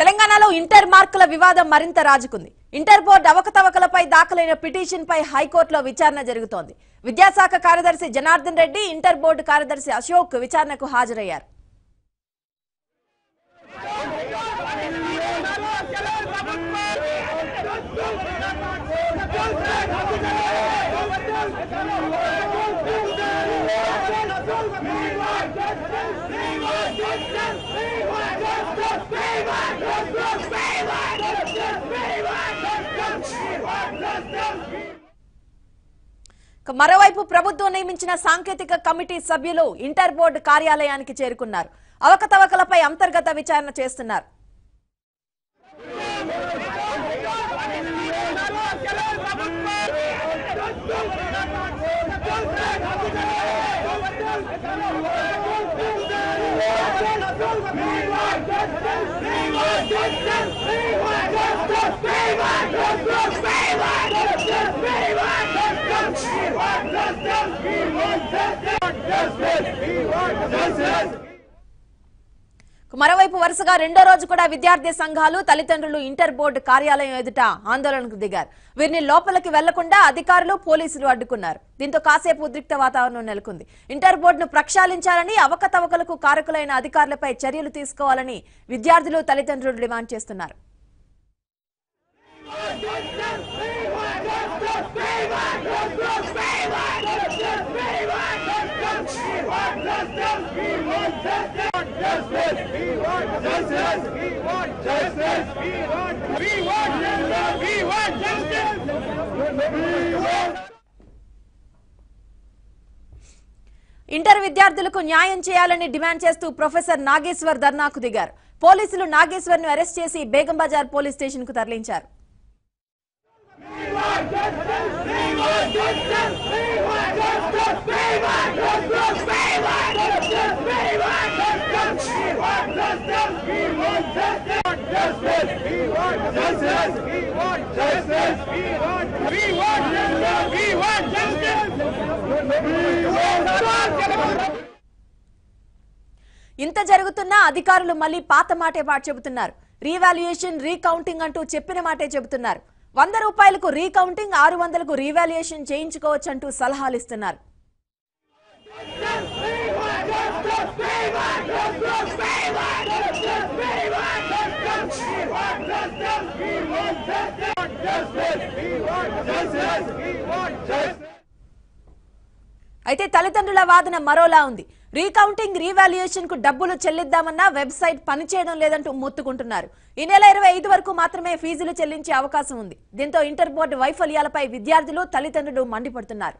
తెలంగాణలో ఇంటర్ మార్కుల వివాదం మరింత రాజుకుంది. ఇంటర్ బోర్డు అవకతవకలపై దాఖలైన పిటిషన్పై హైకోర్టులో విచారణ జరుగుతోంది. విద్యాశాఖ కార్యదర్శి జనార్దన్ రెడ్డి, ఇంటర్ బోర్డు కార్యదర్శి అశోక్ విచారణకు హాజరయ్యారు. మరోవైపు ప్రభుత్వం నియమించిన సాంకేతిక కమిటీ సభ్యులు ఇంటర్ బోర్డు కార్యాలయానికి చేరుకున్నారు. అవకతవకలపై అంతర్గత విచారణ చేస్తున్నారు. మరోవైపు వరుసగా రెండో రోజు కూడా విద్యార్థి సంఘాలు, తల్లిదండ్రులు ఇంటర్ బోర్డు కార్యాలయం ఎదుట ఆందోళనకు దిగారు. వీరిని లోపలికి వెళ్లకుండా అధికారులు, పోలీసులు అడ్డుకున్నారు. దీంతో కాసేపు ఉద్రిక్త వాతావరణం నెలకొంది. ఇంటర్ బోర్డును ప్రక్షాళించాలని, అవకతవకలకు కారకులైన అధికారులపై చర్యలు తీసుకోవాలని విద్యార్థులు, తల్లిదండ్రులు డిమాండ్ చేస్తున్నారు. ఇంటర్ విద్యార్థులకు న్యాయం చేయాలని డిమాండ్ చేస్తూ ప్రొఫెసర్ నాగేశ్వర్ ధర్నాకు దిగారు. పోలీసులు నాగేశ్వర్ను అరెస్ట్ చేసి బేగం బజార్ పోలీస్ స్టేషన్ కు తరలించారు. ఇంత జరుగుతున్నా అధికారులు మళ్ళీ పాత మాటే చెబుతున్నారు. రీవాల్యుయేషన్, రీకౌంటింగ్ అంటూ చెప్పిన మాటే చెబుతున్నారు. 100 రూపాయలకు రీకౌంటింగ్, 600కు రీవాల్యుయేషన్ చేయించుకోవచ్చు అంటూ సలహాలు ఇస్తున్నారు. అయితే తల్లిదండ్రుల వాదన మరోలా ఉంది. రీకౌంటింగ్, రీవాల్యుయేషన్ కు డబ్బులు చెల్లిద్దామన్నా వెబ్సైట్ పనిచేయడం లేదంటూ మొత్తుకుంటున్నారు. ఈ నెల 25 వరకు మాత్రమే ఫీజులు చెల్లించే అవకాశం ఉంది. దీంతో ఇంటర్ బోర్డు వైఫల్యాలపై విద్యార్థులు, తల్లిదండ్రులు మండిపడుతున్నారు.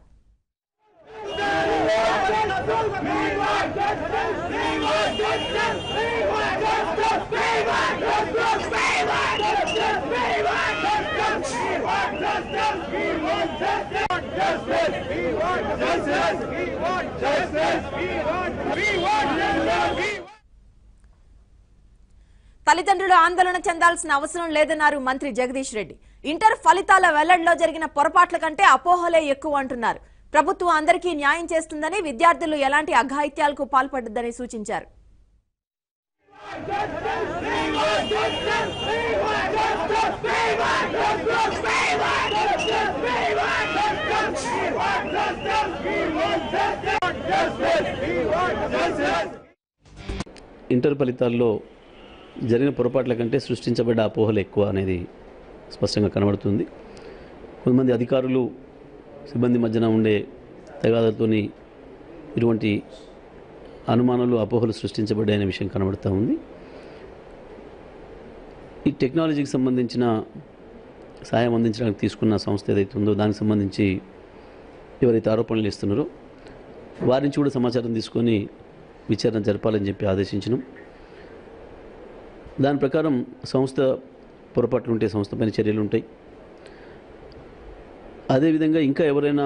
తల్లిదండ్రులు ఆందోళన చెందాల్సిన అవసరం లేదన్నారు మంత్రి జగదీష్ రెడ్డి. ఇంటర్ ఫలితాల వెల్లడిలో జరిగిన పొరపాట్ల కంటే అపోహలే ఎక్కువ అంటున్నారు. ప్రభుత్వం అందరికీ న్యాయం చేస్తుందని, విద్యార్థులు ఎలాంటి అఘాయిత్యాలకు పాల్పడొద్దని సూచించారు. ఇంటర్ ఫలితాల్లో జరిగిన పొరపాట్ల కంటే సృష్టించబడ్డ అపోహలు ఎక్కువ అనేది స్పష్టంగా కనబడుతుంది. కొంతమంది అధికారులు, సిబ్బంది మధ్యన ఉండే తగాదాలతోని ఇటువంటి అనుమానాలు, అపోహలు సృష్టించబడ్డాయనే విషయం కనబడుతూ ఉంది. ఈ టెక్నాలజీకి సంబంధించిన సహాయం అందించడానికి తీసుకున్న సంస్థ ఏదైతే ఉందో దానికి సంబంధించి ఎవరైతే ఆరోపణలు ఇస్తున్నారో వారి నుంచి కూడా సమాచారం తీసుకొని విచారణ జరపాలని చెప్పి ఆదేశించినాం. దాని ప్రకారం సంస్థ పొరపాట్లు ఉంటే సంస్థపైన చర్యలు ఉంటాయి. అదేవిధంగా ఇంకా ఎవరైనా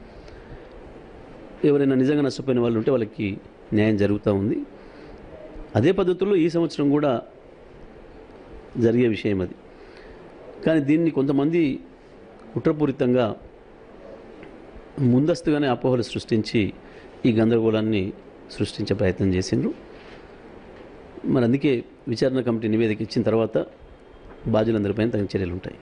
ఎవరైనా నిజంగా నష్టపోయిన వాళ్ళు ఉంటే వాళ్ళకి న్యాయం జరుగుతూ ఉంది. అదే పద్ధతుల్లో ఈ సంవత్సరం కూడా జరిగే విషయం అది. కానీ దీన్ని కొంతమంది కుట్రపూరితంగా ముందస్తుగానే అపోహలు సృష్టించి ఈ గందరగోళాన్ని సృష్టించే ప్రయత్నం చేసిండ్రు. మరి అందుకే విచారణ కమిటీ నివేదిక ఇచ్చిన తర్వాత బాధ్యులందరిపైన తగిన చర్యలు ఉంటాయి.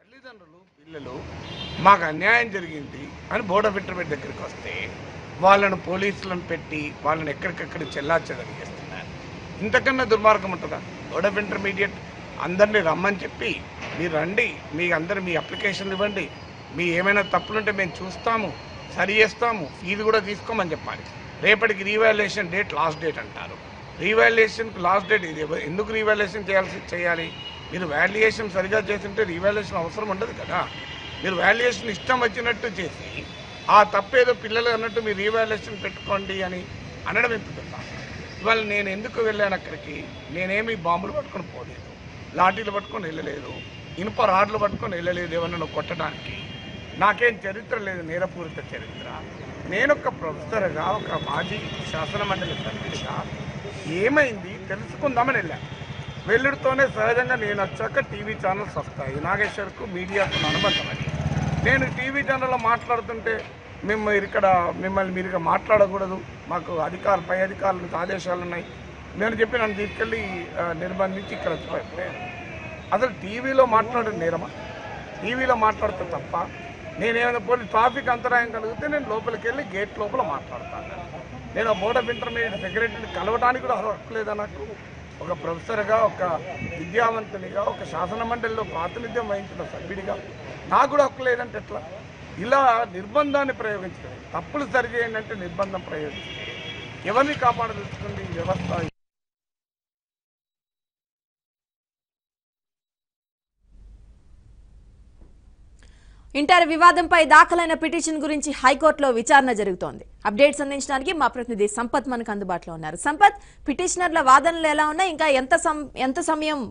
తల్లిదండ్రులు పిల్లలు మాకు అన్యాయం జరిగింది అని బోర్డ్ ఆఫ్ ఇంటర్మీడియట్ దగ్గరికి వస్తే వాళ్ళను పోలీసులను పెట్టి వాళ్ళని ఎక్కడికక్కడ చెల్లాచెదరి చేస్తున్నారు. ఇంతకన్నా దుర్మార్గం ఉంటుందా? బోర్డ్ ఆఫ్ ఇంటర్మీడియట్ అందరినీ రమ్మని చెప్పి మీరు రండి, మీ అందరు మీ అప్లికేషన్లు ఇవ్వండి, మీ ఏమైనా తప్పులుంటే మేము చూస్తాము, సరి చేస్తాము, ఫీజు కూడా తీసుకోమని చెప్పాలి. రేపటికి రీవాల్యుయేషన్ డేట్ లాస్ట్ డేట్ అంటారు. రీవాల్యుయేషన్కి లాస్ట్ డేట్ ఇది. ఎందుకు రీవాల్యుయేషన్ చేయాలి? మీరు వాల్యుయేషన్ సరిగా చేస్తుంటే రీవాల్యుయేషన్ అవసరం ఉండదు కదా. మీరు వాల్యుయేషన్ ఇష్టం వచ్చినట్టు చేసి ఆ తప్పేదో పిల్లలు అన్నట్టు మీరు రీవాల్యుయేషన్ పెట్టుకోండి అని అనడం ఎందుకు? ఇవాళ నేను ఎందుకు వెళ్ళాను అక్కడికి? నేనేమి బాంబులు పట్టుకొని పోలేదు, లాఠీలు పట్టుకొని వెళ్ళలేదు, ఇనుప రాడ్లు పట్టుకొని వెళ్ళలేదు ఎవరినో కొట్టడానికి. నాకేం చరిత్ర లేదు, నేరపూరిత చరిత్ర. నేనొక ప్రొఫెసర్గా, ఒక మాజీ శాసనమండలి సభ్యుడిగా ఏమైంది తెలుసుకుందామని వెళ్ళాను. వెల్లుడితోనే సహజంగా నేను వచ్చాక టీవీ ఛానల్స్ వస్తాయి. నాగేశ్వర్కు మీడియాకు అనుబంధం అది. నేను టీవీ ఛానల్లో మాట్లాడుతుంటే మిమ్మల్ని మీరుగా మాట్లాడకూడదు, మాకు అధికారులు పై అధికారులకు ఆదేశాలు ఉన్నాయి నేను చెప్పి నన్ను తీసుకెళ్ళి నిర్బంధించి ఇక్కడ వచ్చిపోయాను. అసలు టీవీలో మాట్లాడడం నేరమా? టీవీలో మాట్లాడతా తప్ప నేనేమైనా పోనీ ట్రాఫిక్ అంతరాయం కలిగితే నేను లోపలికి వెళ్ళి గేట్ లోపల మాట్లాడతాను. నేను బోర్డ్ ఆఫ్ ఇంటర్మీడియట్ సెక్రటరీని కలవడానికి కూడా హక్కులేదా నాకు? ఒక ప్రొఫెసర్గా, ఒక విద్యావంతునిగా, ఒక శాసనమండలిలో ప్రాతినిధ్యం వహించిన సభ్యుడిగా నాకు కూడా హక్కులేదంటే ఎట్లా? ఇలా నిర్బంధాన్ని ప్రయోగించలేదు. తప్పులు సరిచేయండి అంటే నిర్బంధం ప్రయోగించలేదు. ఎవరిని కాపాడదలుచుకుంది ఈ వ్యవస్థ? ఇంటర్ వివాదంపై దాఖలైన పిటిషన్ గురించి హైకోర్టులో విచారణ జరుగుతోంది. అప్డేట్స్ అందించడానికి మా ప్రతినిధి సంపత్ మనకు అందుబాటులో ఉన్నారు. సంపత్, పిటిషనర్ల వాదనలు ఎలా ఉన్నాయి? ఇంకా ఎంత సమయం